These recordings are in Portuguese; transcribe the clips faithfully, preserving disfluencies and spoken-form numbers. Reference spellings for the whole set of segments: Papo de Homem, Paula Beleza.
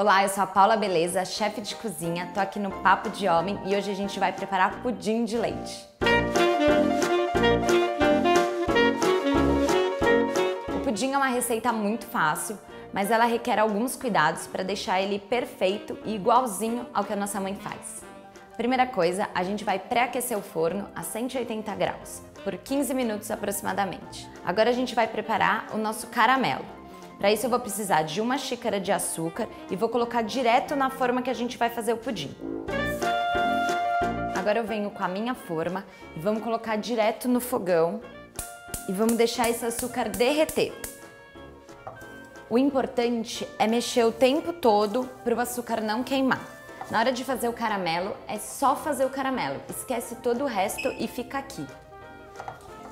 Olá, eu sou a Paula Beleza, chefe de cozinha, tô aqui no Papo de Homem e hoje a gente vai preparar pudim de leite. O pudim é uma receita muito fácil, mas ela requer alguns cuidados para deixar ele perfeito e igualzinho ao que a nossa mãe faz. Primeira coisa, a gente vai pré-aquecer o forno a cento e oitenta graus, por quinze minutos aproximadamente. Agora a gente vai preparar o nosso caramelo. Para isso eu vou precisar de uma xícara de açúcar e vou colocar direto na forma que a gente vai fazer o pudim. Agora eu venho com a minha forma e vamos colocar direto no fogão e vamos deixar esse açúcar derreter. O importante é mexer o tempo todo para o açúcar não queimar. Na hora de fazer o caramelo, é só fazer o caramelo, esquece todo o resto e fica aqui.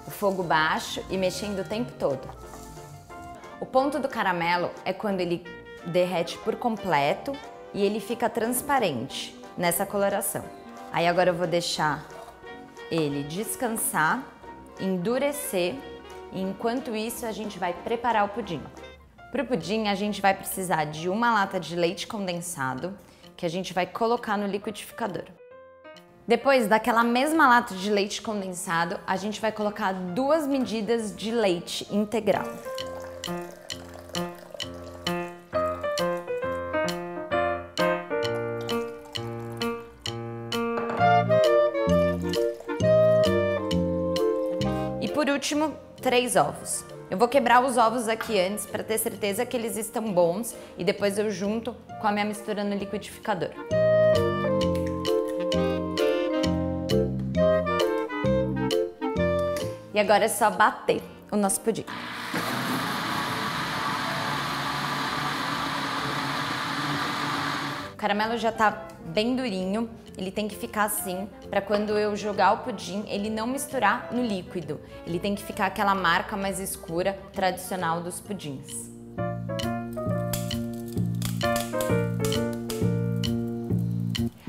O fogo baixo e mexendo o tempo todo. O ponto do caramelo é quando ele derrete por completo e ele fica transparente nessa coloração. Aí agora eu vou deixar ele descansar, endurecer e enquanto isso a gente vai preparar o pudim. Para o pudim a gente vai precisar de uma lata de leite condensado, que a gente vai colocar no liquidificador. Depois daquela mesma lata de leite condensado, a gente vai colocar duas medidas de leite integral. E por último, três ovos. Eu vou quebrar os ovos aqui antes para ter certeza que eles estão bons e depois eu junto com a minha mistura no liquidificador. E agora é só bater o nosso pudim. O caramelo já tá bem durinho, ele tem que ficar assim para quando eu jogar o pudim ele não misturar no líquido. Ele tem que ficar aquela marca mais escura tradicional dos pudins.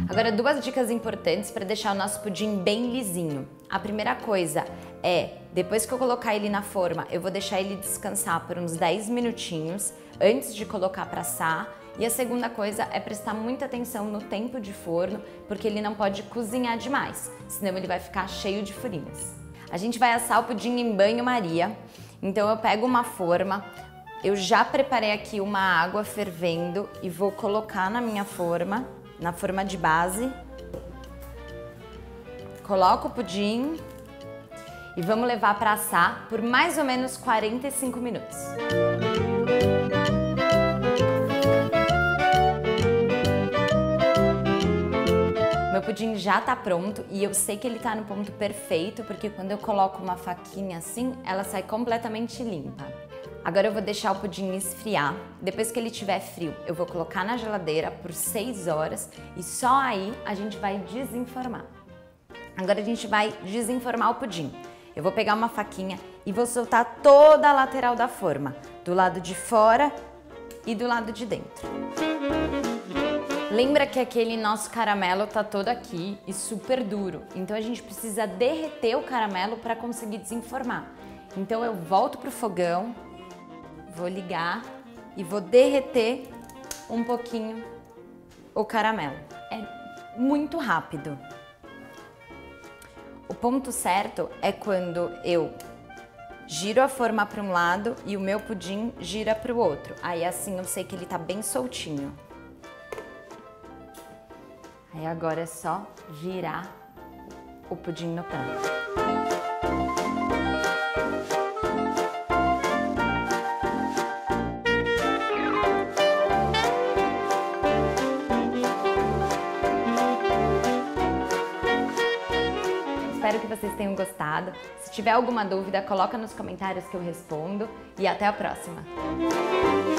Agora duas dicas importantes para deixar o nosso pudim bem lisinho. A primeira coisa é, depois que eu colocar ele na forma, eu vou deixar ele descansar por uns dez minutinhos antes de colocar para assar. E a segunda coisa é prestar muita atenção no tempo de forno, porque ele não pode cozinhar demais, senão ele vai ficar cheio de furinhos. A gente vai assar o pudim em banho-maria, então eu pego uma forma, eu já preparei aqui uma água fervendo e vou colocar na minha forma, na forma de base. Coloco o pudim e vamos levar para assar por mais ou menos quarenta e cinco minutos. Meu pudim já tá pronto e eu sei que ele tá no ponto perfeito, porque quando eu coloco uma faquinha assim, ela sai completamente limpa. Agora eu vou deixar o pudim esfriar. Depois que ele tiver frio, eu vou colocar na geladeira por seis horas e só aí a gente vai desenformar. Agora a gente vai desenformar o pudim. Eu vou pegar uma faquinha e vou soltar toda a lateral da forma, do lado de fora e do lado de dentro. Lembra que aquele nosso caramelo tá todo aqui e super duro, então a gente precisa derreter o caramelo para conseguir desenformar. Então eu volto pro fogão, vou ligar e vou derreter um pouquinho o caramelo. É muito rápido. O ponto certo é quando eu giro a forma para um lado e o meu pudim gira para o outro. Aí assim eu sei que ele tá bem soltinho. Aí agora é só virar o pudim no prato. Espero que vocês tenham gostado. Se tiver alguma dúvida, coloca nos comentários que eu respondo. E até a próxima!